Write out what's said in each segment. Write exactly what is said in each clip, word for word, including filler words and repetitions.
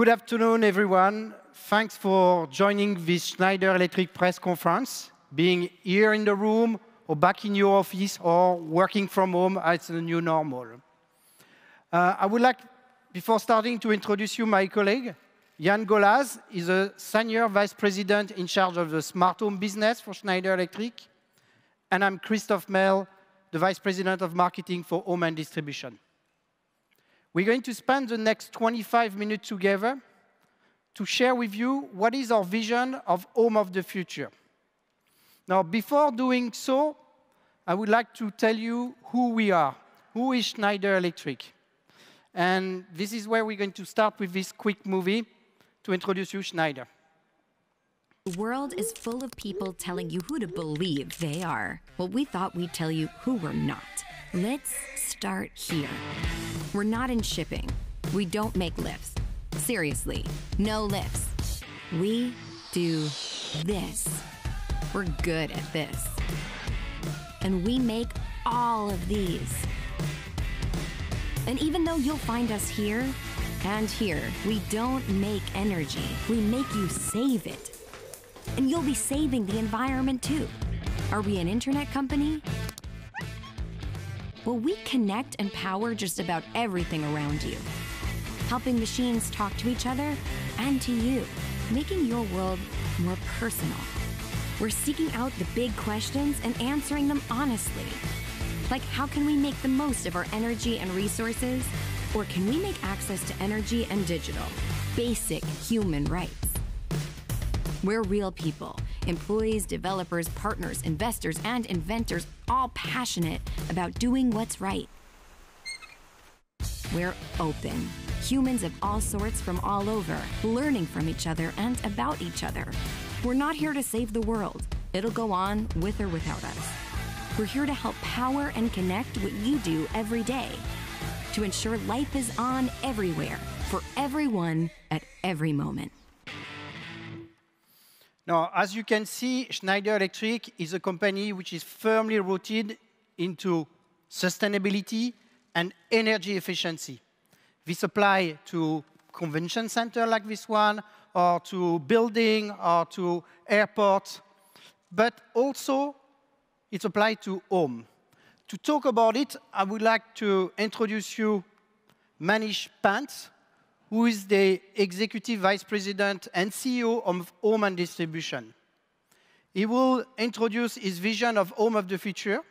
Good afternoon, everyone. Thanks for joining this Schneider Electric press conference, being here in the room, or back in your office, or working from home as the new normal. Uh, I would like, before starting, to introduce you my colleague. Jan Golaz is a senior vice president in charge of the smart home business for Schneider Electric. And I'm Christophe Mel, the vice president of marketing for home and distribution. We're going to spend the next twenty-five minutes together to share with you what is our vision of home of the future. Now, before doing so, I would like to tell you who we are. Who is Schneider Electric? And this is where we're going to start with this quick movie to introduce you, Schneider. The world is full of people telling you who to believe they are. Well, we thought we'd tell you who we're not. Let's start here. We're not in shipping. We don't make lifts. Seriously, no lifts. We do this. We're good at this. And we make all of these. And even though you'll find us here and here, we don't make energy. We make you save it. And you'll be saving the environment too. Are we an internet company? Well, we connect and power just about everything around you, helping machines talk to each other and to you, making your world more personal. We're seeking out the big questions and answering them honestly. Like, how can we make the most of our energy and resources? Or can we make access to energy and digital, basic human rights? We're real people. Employees, developers, partners, investors, and inventors, all passionate about doing what's right. We're open. Humans of all sorts from all over, learning from each other and about each other. We're not here to save the world. It'll go on with or without us. We're here to help power and connect what you do every day, to ensure life is on everywhere, for everyone, at every moment. Now, as you can see, Schneider Electric is a company which is firmly rooted into sustainability and energy efficiency. This applies to convention centers like this one, or to building, or to airports. But also, it's applied to home. To talk about it, I would like to introduce you Manish Pant, who is the Executive Vice President and C E O of Home and Distribution. He will introduce his vision of Home of the Future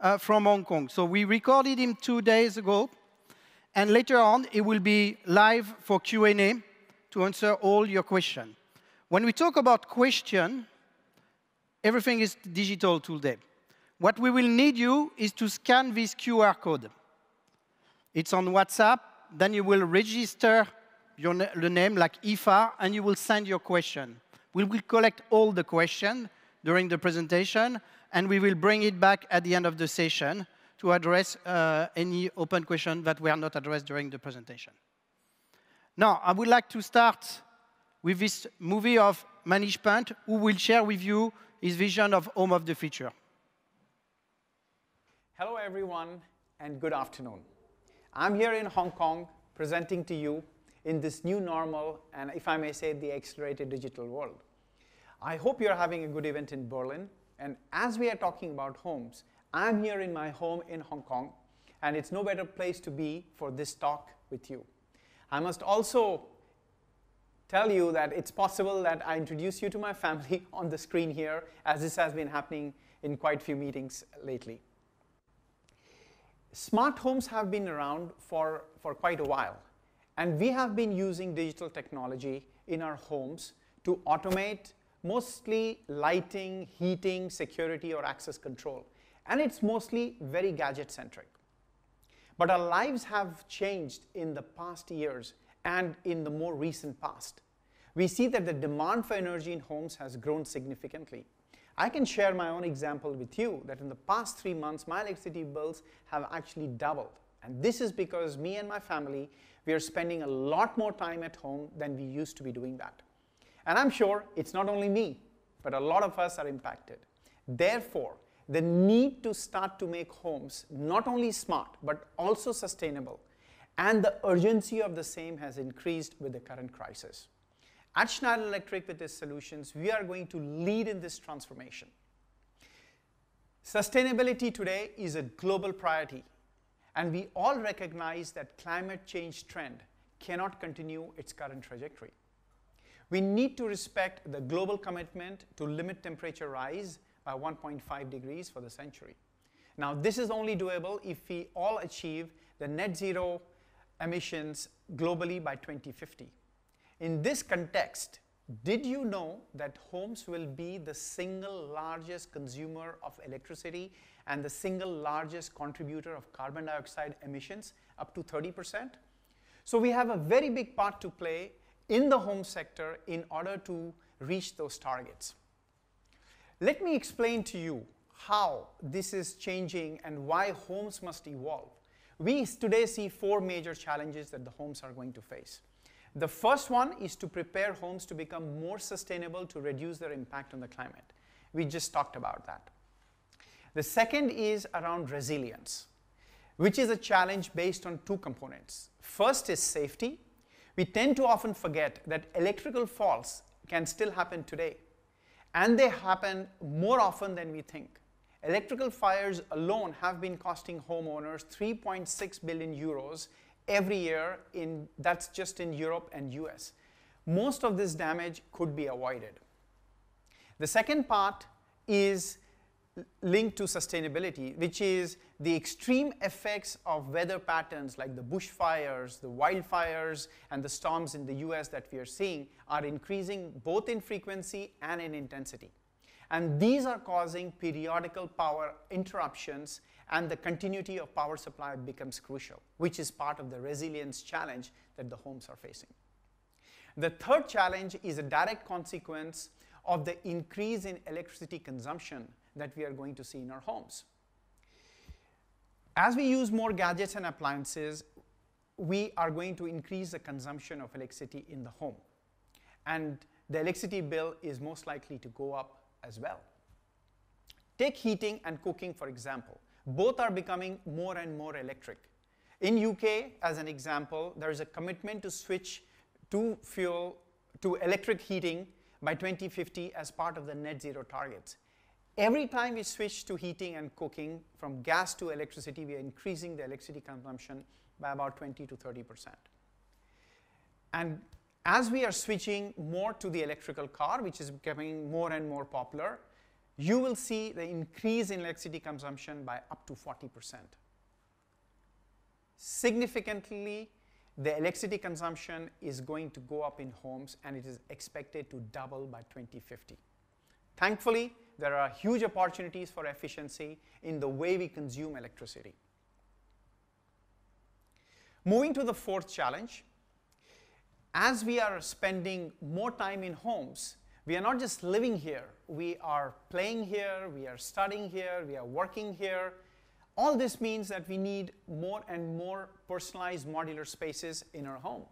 uh, from Hong Kong. So we recorded him two days ago, and later on, it will be live for Q and A to answer all your questions. When we talk about question, everything is digital today. What we will need you is to scan this Q R code. It's on WhatsApp. Then you will register your na the name like I F A, and you will send your question. We will collect all the questions during the presentation, and we will bring it back at the end of the session to address uh, any open questions that were not addressed during the presentation. Now, I would like to start with this movie of Manish Pant, who will share with you his vision of Home of the Future. Hello, everyone, and good afternoon. I'm here in Hong Kong presenting to you in this new normal and, if I may say, the accelerated digital world. I hope you're having a good event in Berlin. And as we are talking about homes, I'm here in my home in Hong Kong, and it's no better place to be for this talk with you. I must also tell you that it's possible that I introduce you to my family on the screen here, as this has been happening in quite a few meetings lately. Smart homes have been around for, for quite a while, and we have been using digital technology in our homes to automate mostly lighting, heating, security, or access control. And it's mostly very gadget-centric. But our lives have changed in the past years and in the more recent past. We see that the demand for energy in homes has grown significantly. I can share my own example with you that in the past three months, my electricity bills have actually doubled. And this is because me and my family, we are spending a lot more time at home than we used to be doing that. And I'm sure it's not only me, but a lot of us are impacted. Therefore, the need to start to make homes not only smart, but also sustainable. and the urgency of the same has increased with the current crisis. At Schneider Electric, with its solutions, we are going to lead in this transformation. Sustainability today is a global priority, and we all recognize that climate change trend cannot continue its current trajectory. We need to respect the global commitment to limit temperature rise by one point five degrees for the century. Now, this is only doable if we all achieve the net zero emissions globally by twenty fifty. In this context, did you know that homes will be the single largest consumer of electricity and the single largest contributor of carbon dioxide emissions, up to thirty percent? So we have a very big part to play in the home sector in order to reach those targets. Let me explain to you how this is changing and why homes must evolve. We today see four major challenges that the homes are going to face. The first one is to prepare homes to become more sustainable to reduce their impact on the climate. We just talked about that. The second is around resilience, which is a challenge based on two components. First is safety. We tend to often forget that electrical faults can still happen today, and they happen more often than we think. Electrical fires alone have been costing homeowners three point six billion euros every year, in, that's just in Europe and U S. Most of this damage could be avoided. The second part is linked to sustainability, which is the extreme effects of weather patterns like the bushfires, the wildfires, and the storms in the U S that we are seeing are increasing both in frequency and in intensity. And these are causing periodical power interruptions, and the continuity of power supply becomes crucial, which is part of the resilience challenge that the homes are facing. The third challenge is a direct consequence of the increase in electricity consumption that we are going to see in our homes. As we use more gadgets and appliances, we are going to increase the consumption of electricity in the home. And the electricity bill is most likely to go up as well. Take heating and cooking, for example. Both are becoming more and more electric. In U K, as an example, there is a commitment to switch to fuel, to electric heating by twenty fifty as part of the net zero targets. Every time we switch to heating and cooking from gas to electricity, we are increasing the electricity consumption by about twenty to thirty percent. And as we are switching more to the electrical car, which is becoming more and more popular, you will see the increase in electricity consumption by up to forty percent. Significantly, the electricity consumption is going to go up in homes, and it is expected to double by twenty fifty. Thankfully, there are huge opportunities for efficiency in the way we consume electricity. Moving to the fourth challenge, as we are spending more time in homes, we are not just living here, we are playing here, we are studying here, we are working here. All this means that we need more and more personalized modular spaces in our home.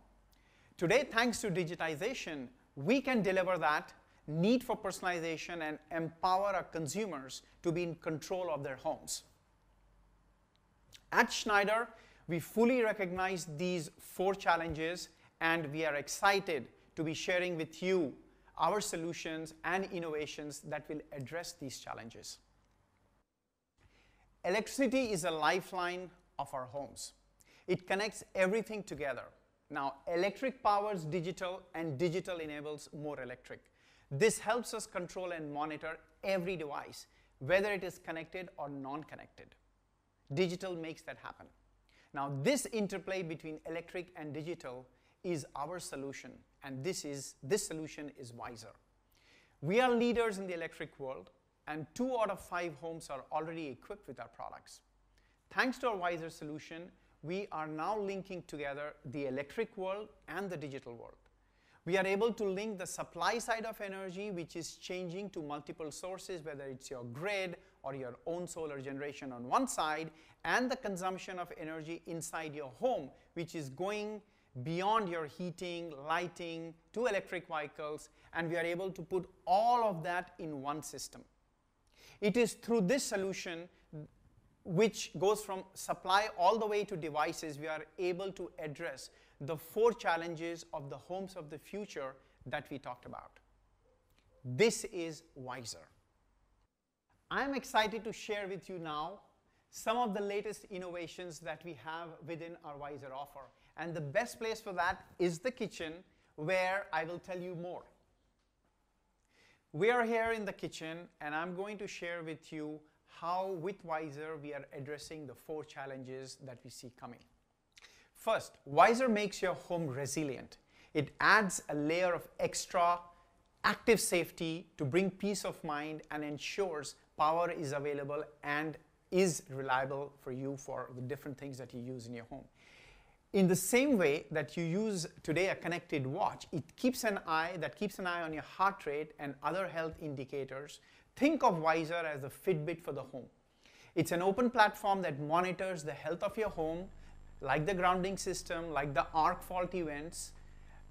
Today, thanks to digitization, we can deliver that need for personalization and empower our consumers to be in control of their homes. At Schneider, we fully recognize these four challenges, and we are excited to be sharing with you our solutions and innovations that will address these challenges. Electricity is a lifeline of our homes. It connects everything together. Now, electric powers digital, and digital enables more electric. This helps us control and monitor every device, whether it is connected or non-connected. Digital makes that happen. Now, this interplay between electric and digital is our solution, and this, is, this solution is Wiser. We are leaders in the electric world, and two out of five homes are already equipped with our products. Thanks to our Wiser solution, we are now linking together the electric world and the digital world. We are able to link the supply side of energy, which is changing to multiple sources, whether it's your grid or your own solar generation on one side, and the consumption of energy inside your home, which is going beyond your heating, lighting, to electric vehicles, and we are able to put all of that in one system. It is through this solution which goes from supply all the way to devices, we are able to address the four challenges of the homes of the future that we talked about. This is Wiser. I'm excited to share with you now some of the latest innovations that we have within our Wiser offer. And the best place for that is the kitchen, where I will tell you more. We are here in the kitchen, and I'm going to share with you how with Wiser we are addressing the four challenges that we see coming. First, Wiser makes your home resilient. It adds a layer of extra active safety to bring peace of mind and ensures power is available and is reliable for you for the different things that you use in your home. In the same way that you use today a connected watch, it keeps an eye that keeps an eye on your heart rate and other health indicators. Think of Wiser as the Fitbit for the home. It's an open platform that monitors the health of your home, like the grounding system, like the arc fault events,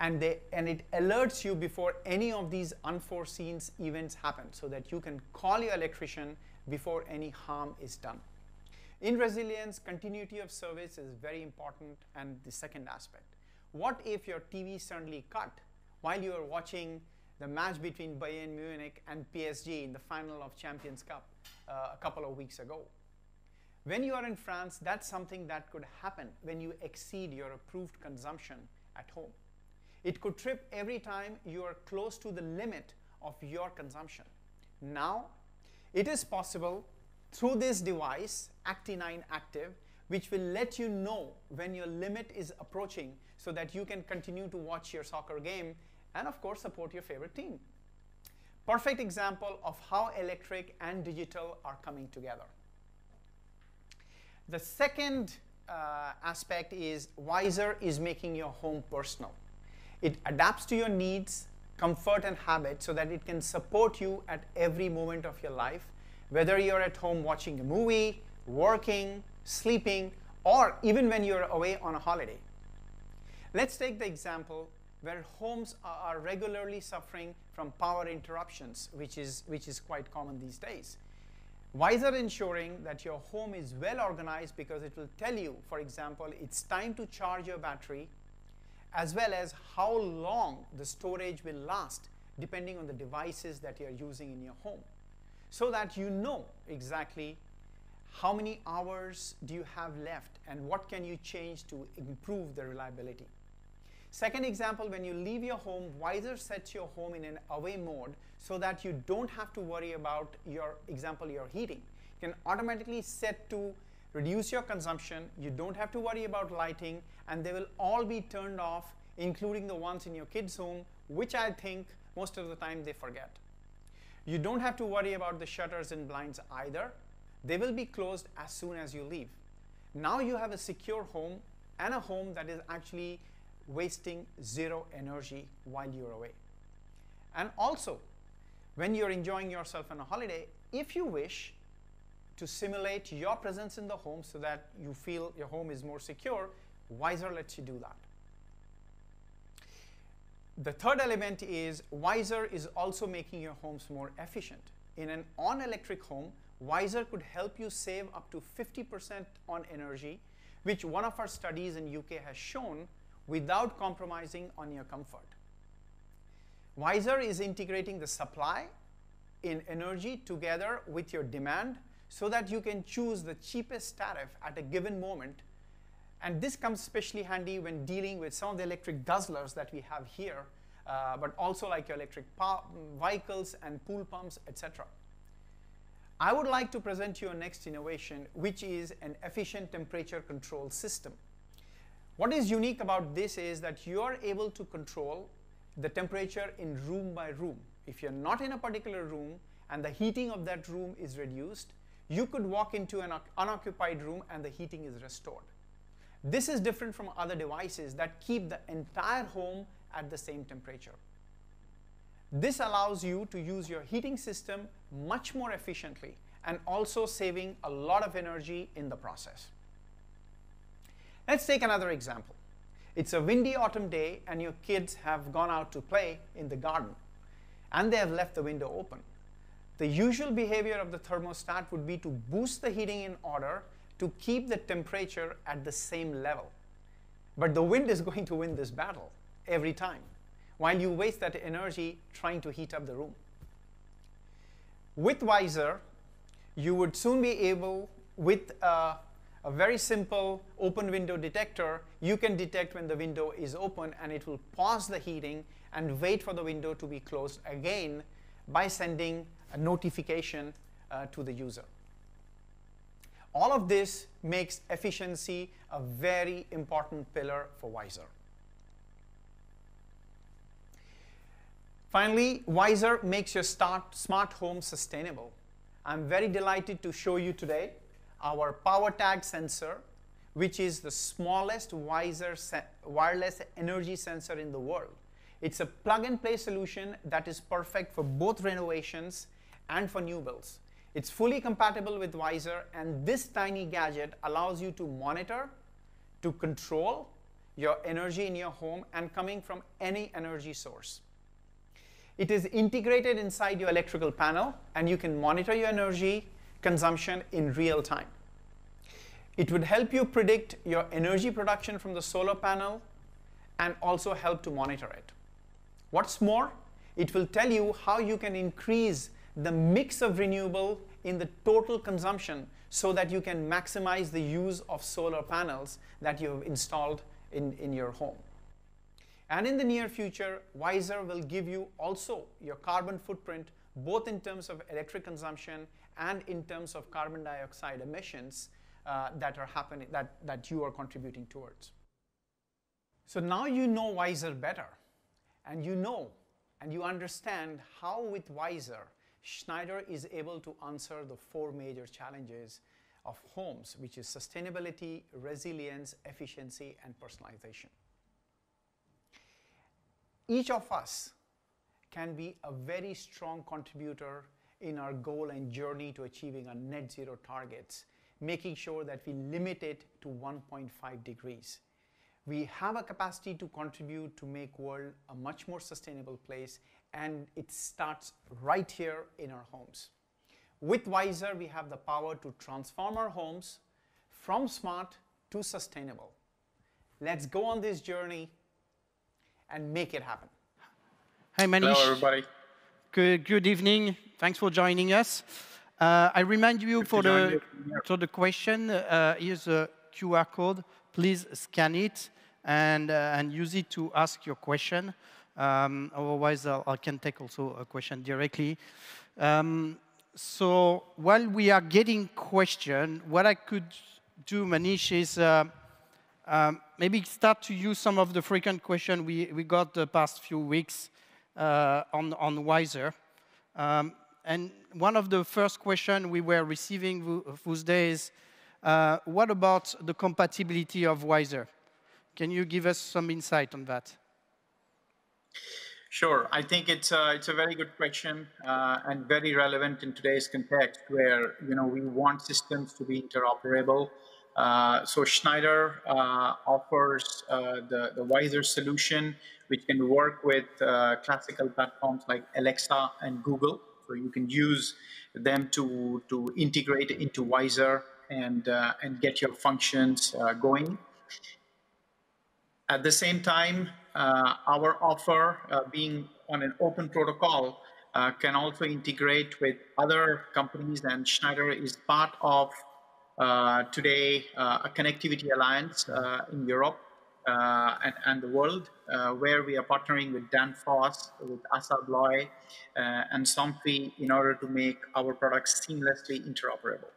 and, they, and it alerts you before any of these unforeseen events happen, so that you can call your electrician before any harm is done. In resilience, continuity of service is very important, and the second aspect. What if your T V suddenly cut while you are watching the match between Bayern Munich and P S G in the final of Champions Cup uh, a couple of weeks ago? When you are in France, that's something that could happen when you exceed your approved consumption at home. It could trip every time you are close to the limit of your consumption. Now, it is possible through this device, Acti nine Active, which will let you know when your limit is approaching, so that you can continue to watch your soccer game and, of course, support your favorite team. Perfect example of how electric and digital are coming together. The second uh, aspect is Wiser is making your home personal. It adapts to your needs, comfort, and habits, so that it can support you at every moment of your life, whether you're at home watching a movie, working, sleeping, or even when you're away on a holiday. Let's take the example where homes are regularly suffering from power interruptions, which is, which is quite common these days. Wiser ensuring that your home is well organized, because it will tell you, for example, it's time to charge your battery, as well as how long the storage will last, depending on the devices that you're using in your home, so that you know exactly how many hours do you have left and what can you change to improve the reliability. Second example, when you leave your home, Wiser sets your home in an away mode, so that you don't have to worry about, your example, your heating. You can automatically set to reduce your consumption, you don't have to worry about lighting, and they will all be turned off, including the ones in your kids' home, which I think most of the time they forget. You don't have to worry about the shutters and blinds either. They will be closed as soon as you leave. Now you have a secure home, and a home that is actually wasting zero energy while you're away. And also, when you're enjoying yourself on a holiday, if you wish to simulate your presence in the home so that you feel your home is more secure, Wiser lets you do that. The third element is Wiser is also making your homes more efficient. In an on-electric home, Wiser could help you save up to fifty percent on energy, which one of our studies in U K has shown, without compromising on your comfort. Wiser is integrating the supply in energy together with your demand, so that you can choose the cheapest tariff at a given moment. And this comes especially handy when dealing with some of the electric guzzlers that we have here, uh, but also like your electric vehicles and pool pumps, et cetera. I would like to present you our next innovation, which is an efficient temperature control system. What is unique about this is that you are able to control the temperature in room by room. If you're not in a particular room and the heating of that room is reduced, you could walk into an unoccupied room and the heating is restored. This is different from other devices that keep the entire home at the same temperature. This allows you to use your heating system much more efficiently, and also saving a lot of energy in the process. Let's take another example. It's a windy autumn day, and your kids have gone out to play in the garden, and they have left the window open. The usual behavior of the thermostat would be to boost the heating in order to keep the temperature at the same level. But the wind is going to win this battle every time, while you waste that energy trying to heat up the room. With Wiser, you would soon be able, with a, a very simple open window detector, you can detect when the window is open, and it will pause the heating and wait for the window to be closed again by sending a notification uh, to the user. All of this makes efficiency a very important pillar for Wiser. Finally, Wiser makes your start smart home sustainable. I'm very delighted to show you today our PowerTag sensor, which is the smallest Wiser wireless energy sensor in the world. It's a plug-and-play solution that is perfect for both renovations and for new builds. It's fully compatible with Wiser, and this tiny gadget allows you to monitor, to control your energy in your home and coming from any energy source. It is integrated inside your electrical panel, and you can monitor your energy consumption in real time. It would help you predict your energy production from the solar panel and also help to monitor it. What's more, it will tell you how you can increase the mix of renewable in the total consumption so that you can maximize the use of solar panels that you have installed in, in your home. And in the near future, Wiser will give you also your carbon footprint, both in terms of electric consumption and in terms of carbon dioxide emissions uh, that are happening, that, that you are contributing towards. So now you know Wiser better, and you know and you understand how with Wiser, Schneider is able to answer the four major challenges of homes, which is sustainability, resilience, efficiency, and personalization. Each of us can be a very strong contributor in our goal and journey to achieving our net zero targets, making sure that we limit it to one point five degrees. We have a capacity to contribute to make the world a much more sustainable place, and it starts right here in our homes. With Wiser, we have the power to transform our homes from smart to sustainable. Let's go on this journey and make it happen. Hi, Manish. Hello, everybody. Good, good evening. Thanks for joining us. Uh, I remind you for the, for the question, uh, here's a Q R code. Please scan it and, uh, and use it to ask your question. Um, otherwise, I'll, I can take also a question directly. Um, so while we are getting question, what I could do, Manish, is uh, um, maybe start to use some of the frequent questions we, we got the past few weeks uh, on, on Wiser. Um, and one of the first questions we were receiving those days, Uh, what about the compatibility of Wiser? Can you give us some insight on that? Sure. I think it's a, it's a very good question uh, and very relevant in today's context where, you know, we want systems to be interoperable. Uh, so Schneider uh, offers uh, the, the Wiser solution, which can work with uh, classical platforms like Alexa and Google. So you can use them to, to integrate into Wiser and, uh, and get your functions uh, going. At the same time, uh, our offer uh, being on an open protocol uh, can also integrate with other companies, and Schneider is part of uh, today uh, a connectivity alliance uh, in Europe uh, and, and the world uh, where we are partnering with Danfoss, with Assa Abloy uh, and Somfy in order to make our products seamlessly interoperable.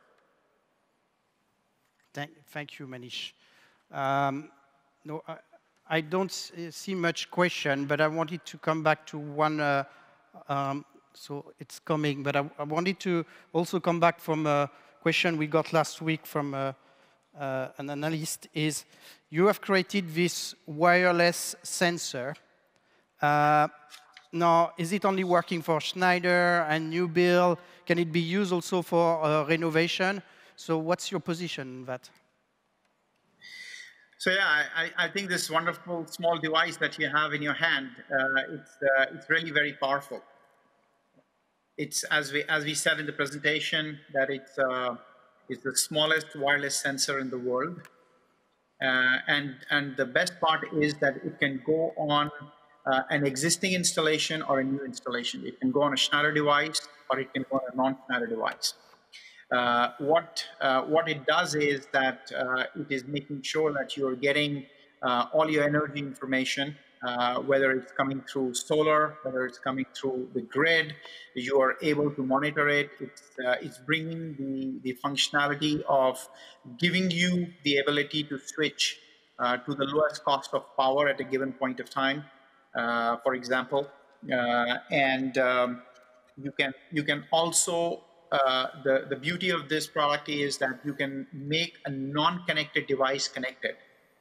Thank, thank you, Manish. Um, no, I, I don't see much question, but I wanted to come back to one. Uh, um, so it's coming, but I, I wanted to also come back from a question we got last week from uh, uh, an analyst. Is you have created this wireless sensor. Uh, now, is it only working for Schneider and new build? Can it be used also for uh, renovation? So what's your position on that? So yeah, I, I think this wonderful small device that you have in your hand, uh, it's, uh, it's really very powerful. it's as we as we said in the presentation that it's uh, it's the smallest wireless sensor in the world, uh, and and the best part is that it can go on uh, an existing installation or a new installation. It can go on a Schneider device or it can go on a non-Schneider device. Uh, what uh, what it does is that uh, it is making sure that you are getting uh, all your energy information. Uh, whether it's coming through solar, whether it's coming through the grid, you are able to monitor it. It's, uh, it's bringing the, the functionality of giving you the ability to switch uh, to the lowest cost of power at a given point of time, uh, for example. Uh, and um, you can, you can also, uh, the, the beauty of this product is that you can make a non-connected device connected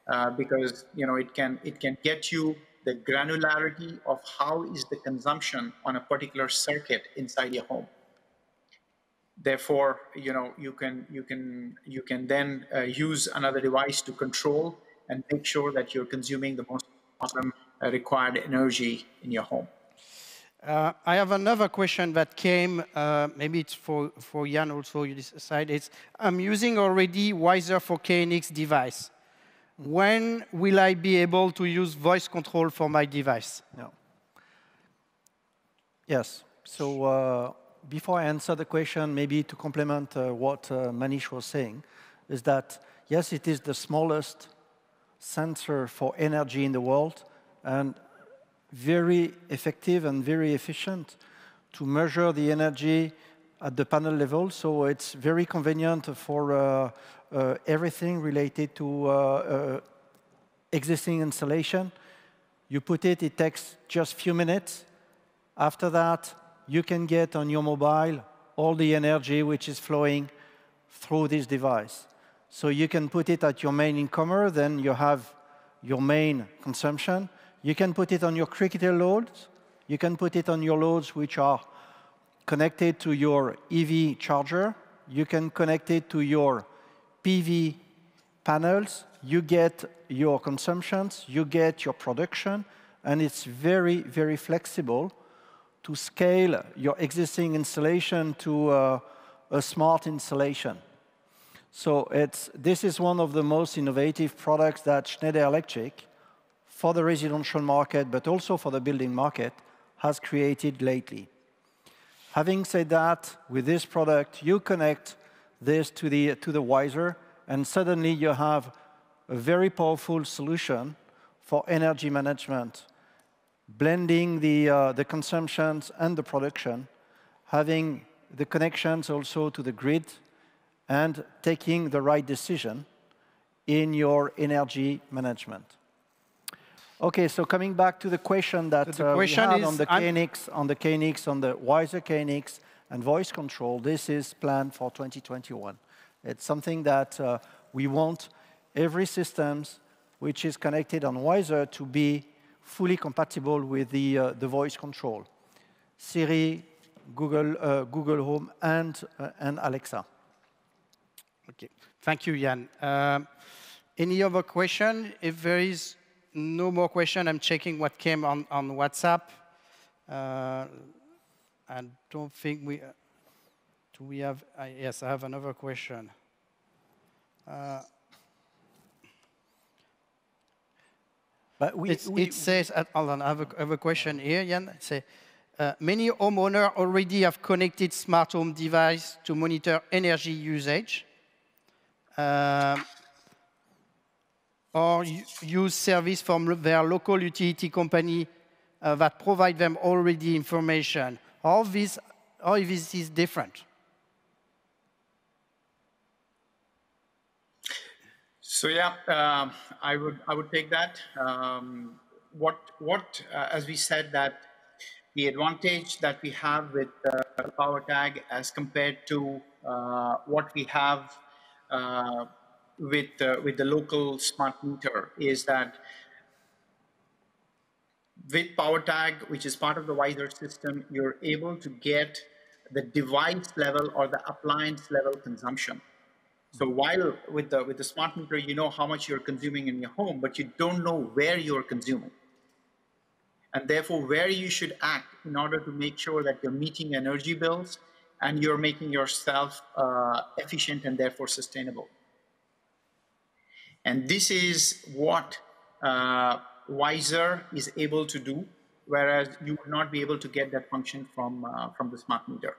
uh, because, you know, it can, it can get you the granularity of how is the consumption on a particular circuit inside your home. Therefore, you know, you can you can you can then uh, use another device to control and make sure that you're consuming the most awesome, uh, required energy in your home. Uh, I have another question that came. Uh, maybe it's for for Jan also. You decide. It's I'm using already Wiser for K N X device. When will I be able to use voice control for my device? Yeah. Yes. So uh, before I answer the question, maybe to complement uh, what uh, Manish was saying, is that, yes, it is the smallest sensor for energy in the world, and very effective and very efficient to measure the energy at the panel level, so it's very convenient for uh, uh, everything related to uh, uh, existing installation. You put it, it takes just a few minutes. After that, you can get on your mobile all the energy which is flowing through this device. So you can put it at your main incomer, then you have your main consumption. You can put it on your critical loads. You can put it on your loads which are connected to your E V charger, you can connect it to your P V panels, you get your consumptions, you get your production, and it's very, very flexible to scale your existing installation to uh, a smart installation. So it's, this is one of the most innovative products that Schneider Electric, for the residential market, but also for the building market, has created lately. Having said that, with this product, you connect this to the, to the Wiser, and suddenly you have a very powerful solution for energy management, blending the, uh, the consumptions and the production, having the connections also to the grid, and taking the right decision in your energy management. Okay, so coming back to the question that so the uh, question we had is on the K N X, on the K N X, on the Wiser K N X and voice control, this is planned for twenty twenty-one. It's something that uh, we want every systems which is connected on Wiser to be fully compatible with the, uh, the voice control. Siri, Google, uh, Google Home, and, uh, and Alexa. Okay, thank you, Jan. Um, any other question? If there is no more question. I'm checking what came on, on WhatsApp. Uh, I don't think we, uh, do we have, uh, yes, I have another question. Uh, but we, it's, we, it says, uh, hold on, I have a, have a question here, Jan. It says, uh, many homeowners already have connected smart home devices to monitor energy usage. Uh, or use service from their local utility company uh, that provide them already information. How this, how this is different? So yeah, um, I would I would take that. Um, what what uh, as we said that the advantage that we have with uh, PowerTag as compared to uh, what we have. Uh, With, uh, with the local smart meter is that with PowerTag, which is part of the Wiser system, you're able to get the device level or the appliance level consumption. So while with the, with the smart meter, you know how much you're consuming in your home, but you don't know where you're consuming. and therefore where you should act in order to make sure that you're meeting energy bills and you're making yourself uh, efficient and therefore sustainable. And this is what uh, Wiser is able to do, whereas you would not be able to get that function from, uh, from the smart meter.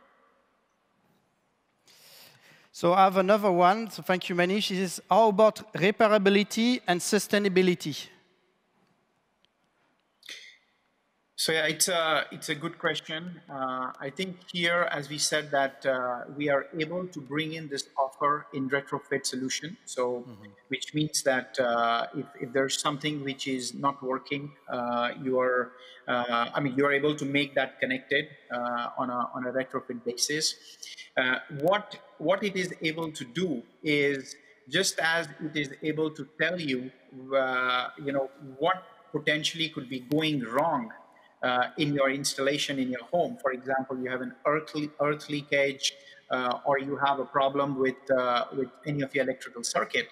So I have another one. So thank you, Manish. This is how about repairability and sustainability? So yeah, it's a, it's a good question. Uh, I think here, as we said, that uh, we are able to bring in this offer in retrofit solution. So, mm-hmm. which means that uh, if, if there's something which is not working, uh, you are, uh, I mean, you are able to make that connected uh, on a on a retrofit basis. Uh, what what it is able to do is just as it is able to tell you, uh, you know, what potentially could be going wrong. Uh, in your installation in your home. For example, you have an earth, le earth leakage uh, or you have a problem with, uh, with any of your electrical circuit,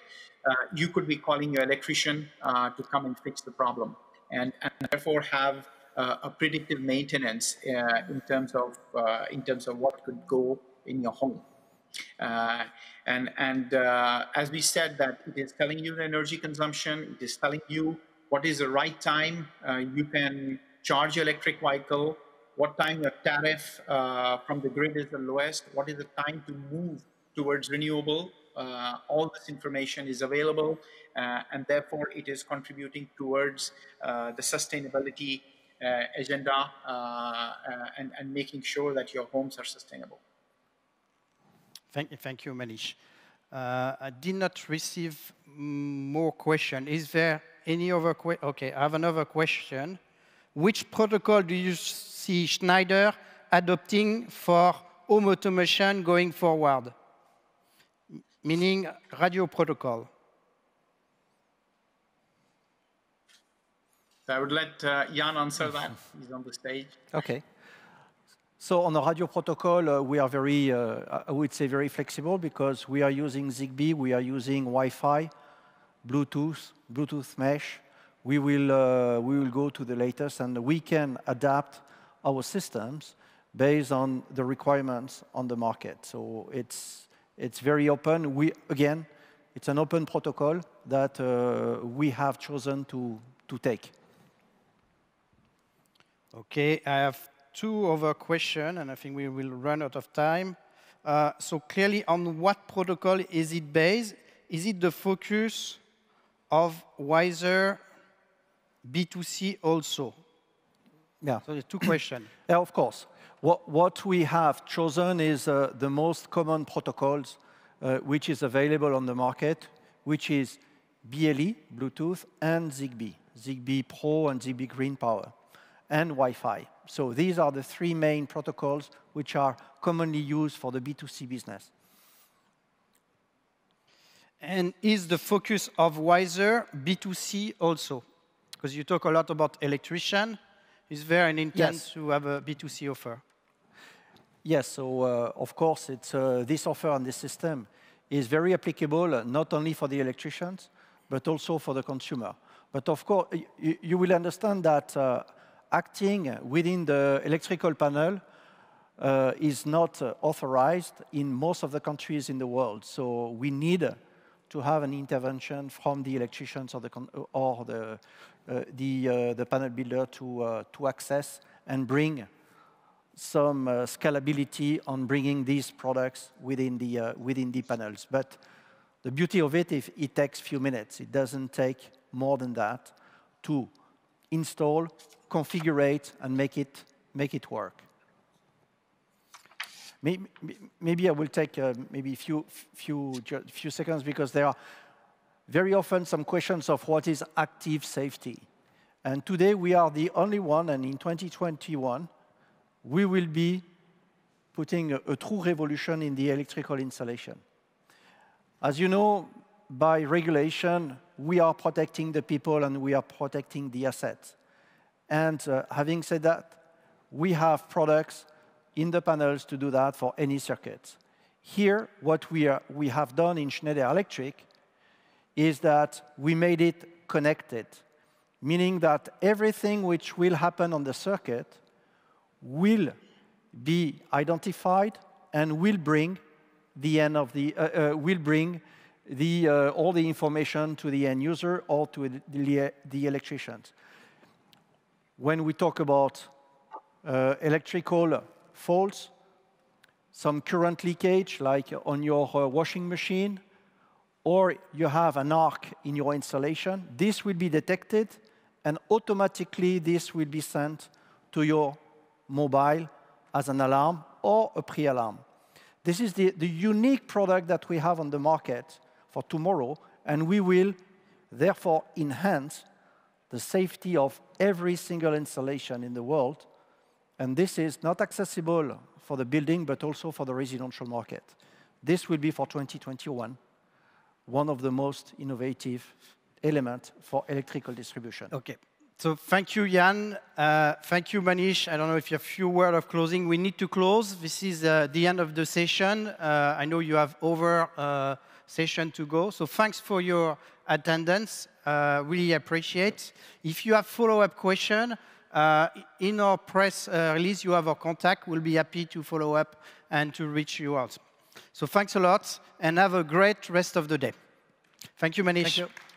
uh, you could be calling your electrician uh, to come and fix the problem and, and therefore have uh, a predictive maintenance uh, in, terms of, uh, in terms of what could go in your home. Uh, and and uh, as we said, that it is telling you the energy consumption, it is telling you what is the right time uh, you can charge your electric vehicle, what time your tariff uh, from the grid is the lowest, what is the time to move towards renewable. Uh, all this information is available, uh, and therefore it is contributing towards uh, the sustainability uh, agenda uh, uh, and, and making sure that your homes are sustainable. Thank you, thank you Manish. Uh, I did not receive more questions. Is there any other question? Okay, I have another question. Which protocol do you see Schneider adopting for home automation going forward? Meaning radio protocol. I would let uh, Jan answer that. He's on the stage. Okay. So on the radio protocol, uh, we are very, uh, I would say, very flexible because we are using Zigbee, we are using Wi-Fi, Bluetooth, Bluetooth mesh. We will, uh, we will go to the latest, and we can adapt our systems based on the requirements on the market. So it's, it's very open. We, again, it's an open protocol that uh, we have chosen to, to take. OK, I have two other questions, and I think we will run out of time. Uh, so clearly, on what protocol is it based? Is it the focus of Wiser B two C also? Yeah. So there's two questions. Yeah, of course. What, what we have chosen is uh, the most common protocols uh, which is available on the market, which is B L E, Bluetooth, and Zigbee. Zigbee Pro and Zigbee Green Power, and Wi-Fi. So these are the three main protocols which are commonly used for the B two C business. And is the focus of Wiser B two C also? Because you talk a lot about electrician. Is there an intent yes. to have a B two C offer? Yes, so uh, of course, it's, uh, this offer and this system is very applicable uh, not only for the electricians, but also for the consumer. But of course, you will understand that uh, acting within the electrical panel uh, is not uh, authorized in most of the countries in the world. So we need uh, to have an intervention from the electricians or the, con or the Uh, the, uh, the panel builder to, uh, to access and bring some uh, scalability on bringing these products within the, uh, within the panels. But the beauty of it is it takes a few minutes. It doesn't take more than that to install, configure it, and make it, make it work. Maybe, maybe I will take uh, maybe a few, few, few seconds because there are very often some questions of what is active safety. And today we are the only one, and in twenty twenty-one, we will be putting a, a true revolution in the electrical installation. As you know, by regulation, we are protecting the people and we are protecting the assets. And uh, having said that, we have products in the panels to do that for any circuits. Here, what we, are, we have done in Schneider Electric is that we made it connected. meaning that everything which will happen on the circuit will be identified and will bring the end of the uh, uh, will bring the uh, all the information to the end user or to the, the electricians. When we talk about uh, electrical faults, some current leakage, like on your uh, washing machine, or you have an arc in your installation, this will be detected, and automatically this will be sent to your mobile as an alarm or a pre-alarm. This is the, the unique product that we have on the market for tomorrow, and we will therefore enhance the safety of every single installation in the world. And this is not accessible for the building, but also for the residential market. This will be for twenty twenty-one, one of the most innovative elements for electrical distribution. Okay. So thank you, Jan. Uh, thank you, Manish. I don't know if you have a few words of closing. We need to close. This is uh, the end of the session. Uh, I know you have over uh, session to go. So thanks for your attendance. Uh, really appreciate. If you have follow-up question, uh, in our press uh, release, you have our contact. We'll be happy to follow up and to reach you out. So thanks a lot, and have a great rest of the day. Thank you, Manish. Thank you.